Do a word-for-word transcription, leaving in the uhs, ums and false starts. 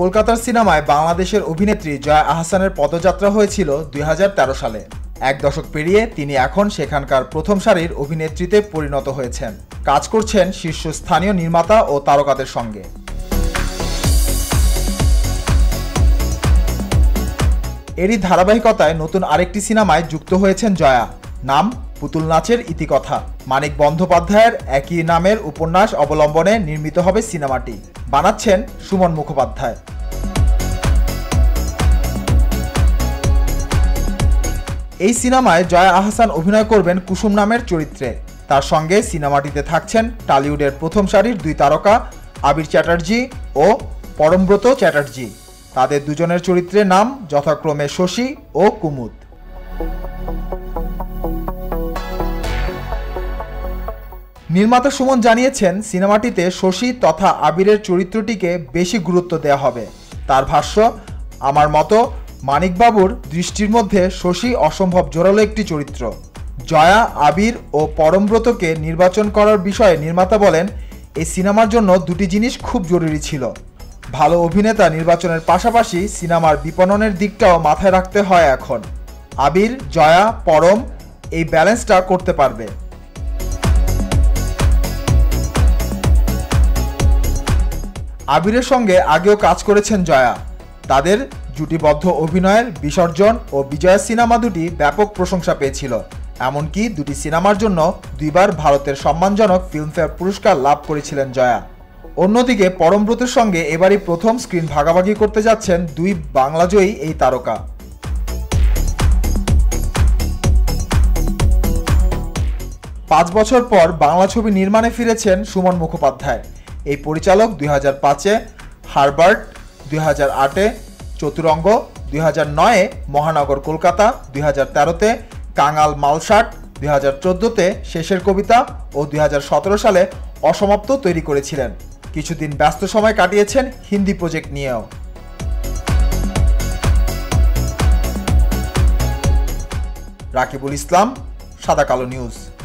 কলকাতার সিনেমায় বাংলাদেশের অভিনেত্রী জয়া আহসানের পদযাত্রা হয়েছিল দুই হাজার তেরো সালে। এক দশক পেরিয়ে তিনি এখন সেখানকার প্রথম সারির অভিনেত্রীতে পরিণত হয়েছেন, কাজ করছেন শীর্ষস্থানীয় নির্মাতা ও তারকাদের সঙ্গে। এরই ধারাবাহিকতায় নতুন আরেকটি সিনেমায় যুক্ত হয়েছেন জয়া। নাম পুতুল নাচের ইতিকথা। মানিক বন্দ্যোপাধ্যায়ের একই নামের উপন্যাস অবলম্বনে নির্মিত হবে সিনেমাটি। বানাচ্ছেন শুমন মুখোপাধ্যায়। এই সিনেমায় জয়া আহসান অভিনয় করবেন কুসুম নামের চরিত্রে। তার সঙ্গে সিনেমাটিতে থাকছেন টলিউডের প্রথম সারির দুই তারকা আবির চটর্জি ও পৌড়ম্ব্রত চটর্জি। তাদের দুজনের চরিত্রের নাম যথাক্রমে শশী ও কুমুদ। নির্মাতা সুমন জানিয়েছেন, সিনেমাটিতে শশী তথা আবিরের চরিত্রটিকে বেশি গুরুত্ব দেওয়া হবে। তার ভাষ্য, আমার মতো মানিকবাবুর দৃষ্টির মধ্যে শশী অসম্ভব জোরালো একটি চরিত্র। জয়া, আবির ও পৌড়ম্ব্রতকে নির্বাচন করার বিষয়ে নির্মাতা বলেন, এই সিনেমার জন্য দুটি জিনিস খুব জরুরি ছিল। ভালো অভিনেতা নির্বাচনের পাশাপাশি সিনেমার বিপণনের দিকটাও মাথায় রাখতে হয়। এখন আবির, জয়া, পরম এই ব্যালেন্সটা করতে পারবে। আবিরের সঙ্গে আগেও কাজ করেছেন জয়া। তাদের জুটিবদ্ধ অভিনয়ের বিসর্জন ও বিজয়া সিনেমা দুটি ব্যাপক প্রশংসা পেয়েছিল। এমনকি দুটি সিনেমার জন্য দুইবার ভারতের সম্মানজনক ফিল্মফেয়ার পুরস্কার লাভ করেছিলেন জয়া। অন্যদিকে পৌড়ম্ব্রতর সঙ্গে এবারই প্রথম স্ক্রিন ভাগাভাগি করতে যাচ্ছেন দুই বাংলাজয়ী এই তারকা। পাঁচ বছর পর বাংলা ছবি নির্মাণে ফিরেছেন সুমন মুখোপাধ্যায়। এই পরিচালক দুই হাজার পাঁচে হারবার্ট, দুই হাজার আটে চতুরঙ্গ, দুই হাজার নয়ে মহানগর কলকাতা, দুই হাজার তেরোতে কাঙাল মালসাট, দুই হাজার চোদ্দোতে শেষের কবিতা ও দুই হাজার সতেরো সালে অসমাপ্ত তৈরি করেছিলেন। কিছুদিন ব্যস্ত সময় কাটিয়েছেন হিন্দি প্রজেক্ট নিয়েও। রাকিবুল ইসলাম, সাদা কালো নিউজ।